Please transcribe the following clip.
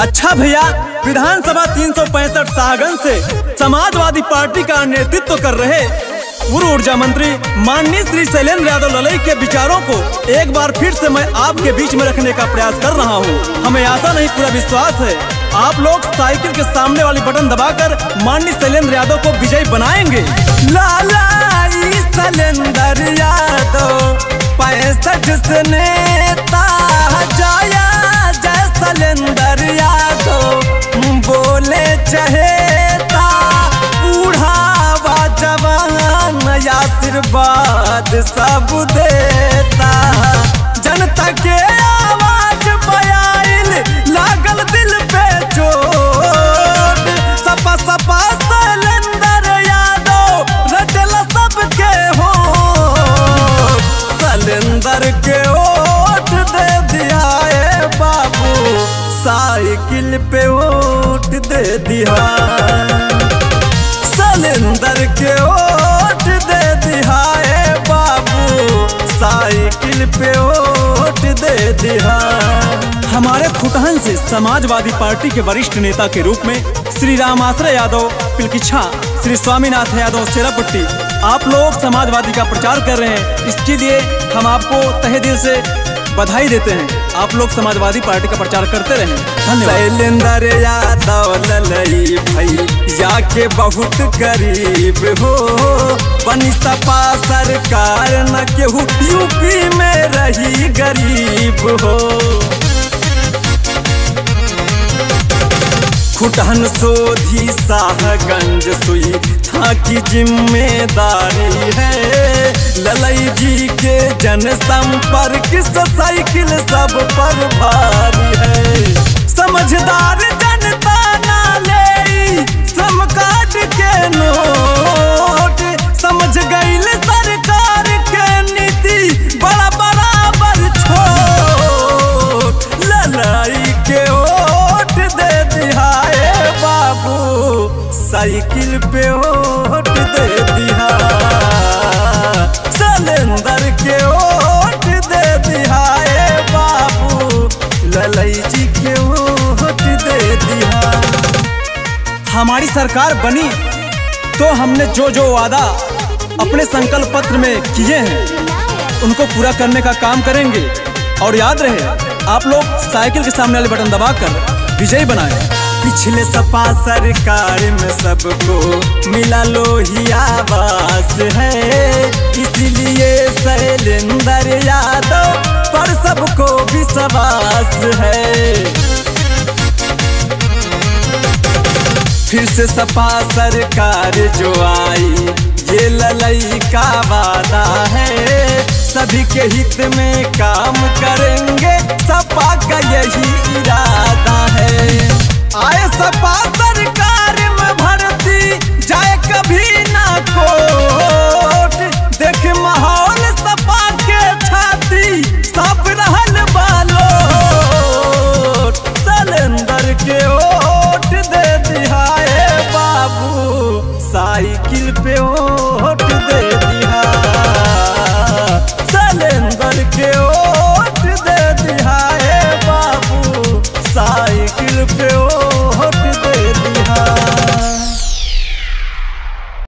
अच्छा भैया, विधानसभा 365 सागन से समाजवादी पार्टी का नेतृत्व कर रहे पूर्व ऊर्जा मंत्री माननीय श्री शैलेन्द्र यादव ललई के विचारों को एक बार फिर से मैं आपके बीच में रखने का प्रयास कर रहा हूं। हमें आशा नहीं, पूरा विश्वास है आप लोग साइकिल के सामने वाली बटन दबाकर माननीय शैलेन्द्र यादव को विजयी बनाएंगे। लाला शैलेन्द्र यादव 65 से नेता जाया, जय शैलेन्द्र यादव बोले चाहे आशीर्वाद सब देता। जनता के आवाज बयान लागल दिल पे चोट, सपा सपा शैलेन्द्र यादव रटल सबके हो, शैलेन्द्र के ओट दे दिया ए बाबू, साइकिल पे ओट दे दिया, शैलेन्द्र के ओट दे दिया ए बाबू, साइकिल पे ओट दे दिया। हमारे खुटहन से समाजवादी पार्टी के वरिष्ठ नेता के रूप में श्री रामाश्रय यादव पिलकिछा, श्री स्वामीनाथ यादव सेरापट्टी, आप लोग समाजवादी का प्रचार कर रहे हैं, इसके लिए हम आपको तहे दिल से बधाई देते हैं। आप लोग समाजवादी पार्टी का प्रचार करते रहें। शैलेन्द्र यादव ललई भाई जाके बहुत गरीब हो, बनी सपा सरकार न केहू यूपी में रही गरीब हो। खुटहन सोधी साहगंज सुई था की जिम्मेदारी है, ललई जी के जनसंपर्क साइकिल सब पर भारी है। समझदार जनता ना ले श्रम कार्ड के नोट, समझ गई सरकार के नीति बड़ा बराबर छोट, ललई के ओट दे दिया ए बाबू, साइकिल पे ओट दे दिया, शैलेन्द्र के ओट दे दिया ए बाबू, ललई जी के ओट दे दिया। हमारी सरकार बनी तो हमने जो जो वादा अपने संकल्प पत्र में किए हैं उनको पूरा करने का काम करेंगे। और याद रहे, आप लोग साइकिल के सामने वाले बटन दबाकर विजयी बनाए। पिछले सपा सरकार में सबको मिला लोही आवास है, इसलिए शैलेन्द्र यादव पर सबको विश्वास है। फिर से सपा सरकार जो आई ये ललई का वादा है, सभी के हित में काम